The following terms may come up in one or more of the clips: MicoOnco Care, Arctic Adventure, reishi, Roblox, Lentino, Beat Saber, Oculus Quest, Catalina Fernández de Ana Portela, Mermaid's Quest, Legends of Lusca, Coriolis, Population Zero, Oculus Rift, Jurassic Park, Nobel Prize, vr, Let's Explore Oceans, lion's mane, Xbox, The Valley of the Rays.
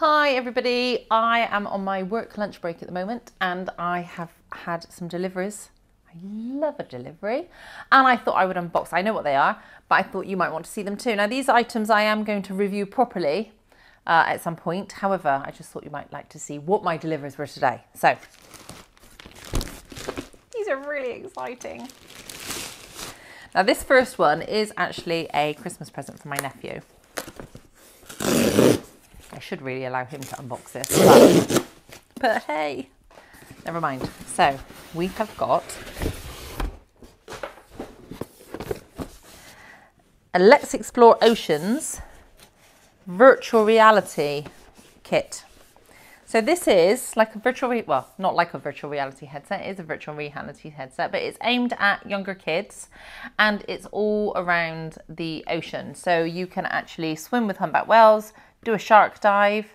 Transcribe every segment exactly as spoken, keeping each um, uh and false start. Hi everybody, I am on my work lunch break at the moment and I have had some deliveries. I love a delivery and I thought I would unbox. I know what they are, but I thought you might want to see them too. Now these items I am going to review properly uh, at some point. However, I just thought you might like to see what my deliveries were today. So these are really exciting. Now this first one is actually a Christmas present for my nephew. I should really allow him to unbox this, but, but hey, never mind. So we have got a Let's Explore Oceans virtual reality kit. So this is like a virtual, re well, not like a virtual reality headset, it is a virtual reality headset, but it's aimed at younger kids and it's all around the ocean. So you can actually swim with humpback whales, do a shark dive,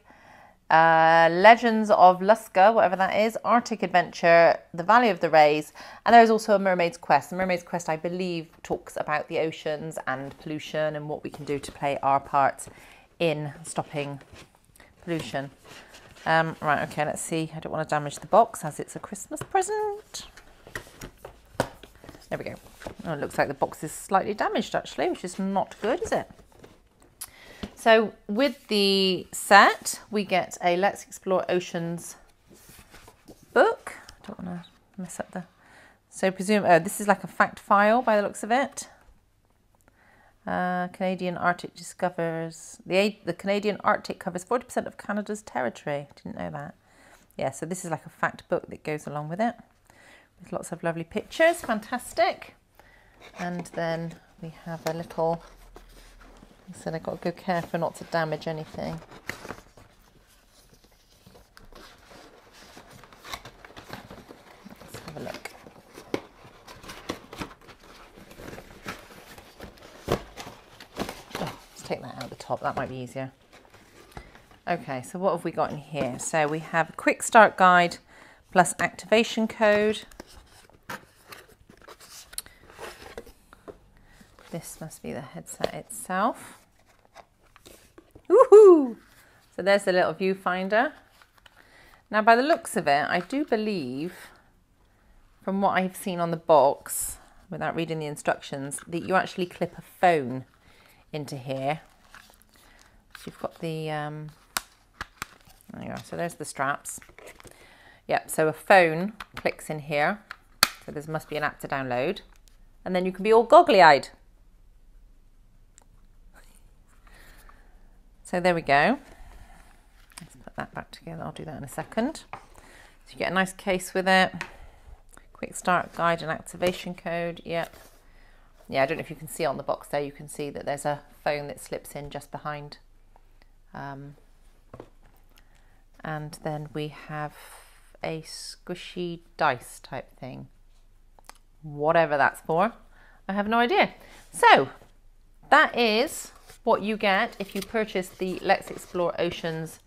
uh, Legends of Lusca, whatever that is, Arctic Adventure, The Valley of the Rays, and there's also a Mermaid's Quest. The Mermaid's Quest, I believe, talks about the oceans and pollution and what we can do to play our part in stopping pollution. Um, right, okay, let's see. I don't want to damage the box as it's a Christmas present. There we go. Oh, it looks like the box is slightly damaged, actually, which is not good, is it? So with the set, we get a Let's Explore Oceans book. I don't want to mess up the... So presume, oh, this is like a fact file by the looks of it. Uh, Canadian Arctic discovers... The, the Canadian Arctic covers forty percent of Canada's territory. Didn't know that. Yeah, so this is like a fact book that goes along with it. With lots of lovely pictures. Fantastic. And then we have a little... I said I've got to go careful not to damage anything. Let's have a look. Oh, let's take that out the top, that might be easier. Okay, so what have we got in here? So we have a quick start guide plus activation code. This must be the headset itself. Woohoo! So there's the little viewfinder. Now by the looks of it, I do believe, from what I've seen on the box, without reading the instructions, that you actually clip a phone into here. So you've got the, um, there you are. So there's the straps. Yep, so a phone clicks in here. So there must be an app to download. And then you can be all goggly-eyed. So there we go. Let's put that back together. I'll do that in a second. So you get a nice case with it. Quick start guide and activation code. Yep. Yeah, I don't know if you can see on the box there. You can see that there's a phone that slips in just behind. Um, and then we have a squishy dice type thing. Whatever that's for. I have no idea. So that is... what you get if you purchase the Let's Explore Oceans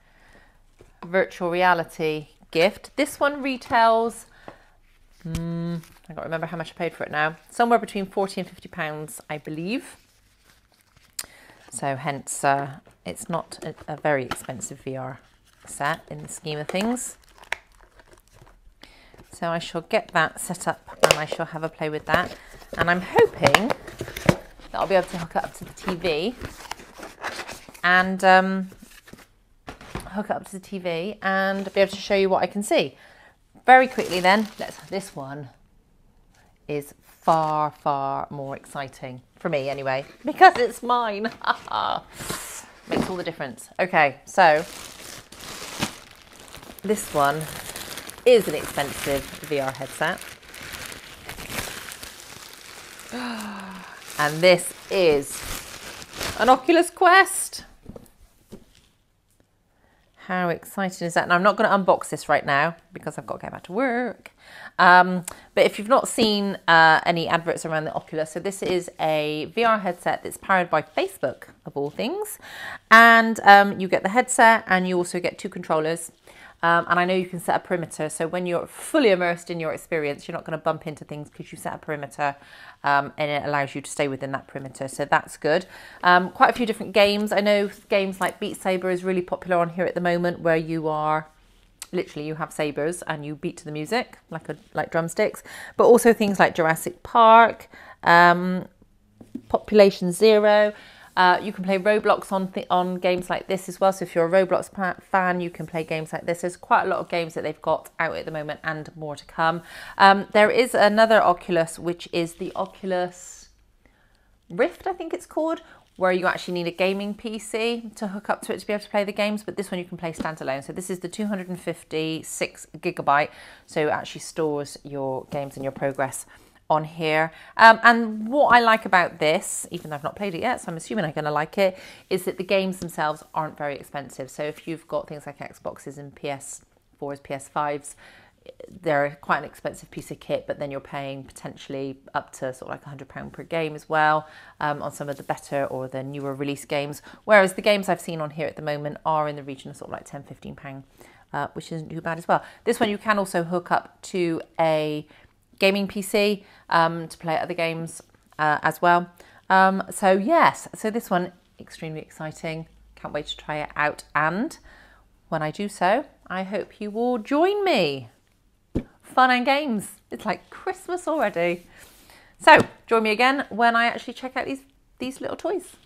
virtual reality gift. This one retails, um, I can't remember how much I paid for it now, somewhere between forty and fifty pounds, I believe. So hence, uh, it's not a, a very expensive V R set in the scheme of things. So I shall get that set up and I shall have a play with that. And I'm hoping that I'll be able to hook it up to the T V. And um, hook it up to the T V and be able to show you what I can see. Very quickly then, let's, this one is far, far more exciting, for me anyway, because it's mine. Makes all the difference. Okay, so this one is an expensive V R headset. And this is an Oculus Quest. How exciting is that? Now, I'm not going to unbox this right now because I've got to get back to work. Um, but if you've not seen uh, any adverts around the Oculus, so this is a V R headset that's powered by Facebook, of all things. And um, you get the headset and you also get two controllers. Um, and I know you can set a perimeter. So when you're fully immersed in your experience, you're not going to bump into things because you set a perimeter um, and it allows you to stay within that perimeter. So that's good. Um, quite a few different games. I know games like Beat Saber is really popular on here at the moment, where you are literally, you have sabers and you beat to the music like a, like drumsticks, but also things like Jurassic Park, um, Population Zero. Uh, you can play Roblox on th on games like this as well. So if you're a Roblox fan, you can play games like this. There's quite a lot of games that they've got out at the moment and more to come. Um, there is another Oculus, which is the Oculus Rift, I think it's called, where you actually need a gaming P C to hook up to it to be able to play the games. But this one you can play standalone. So this is the two hundred fifty-six gigabyte. So it actually stores your games and your progress on here. Um, and what I like about this, even though I've not played it yet, so I'm assuming I'm going to like it, is that the games themselves aren't very expensive. So if you've got things like Xboxes and P S fours, P S fives, they're quite an expensive piece of kit, but then you're paying potentially up to sort of like one hundred pounds per game as well um, on some of the better or the newer release games. Whereas the games I've seen on here at the moment are in the region of sort of like ten, fifteen pounds, uh, which isn't too bad as well. This one you can also hook up to a gaming P C um, to play other games uh, as well. Um, so yes, so this one, extremely exciting. Can't wait to try it out. And when I do so, I hope you all join me. Fun and games. It's like Christmas already. So join me again when I actually check out these, these little toys.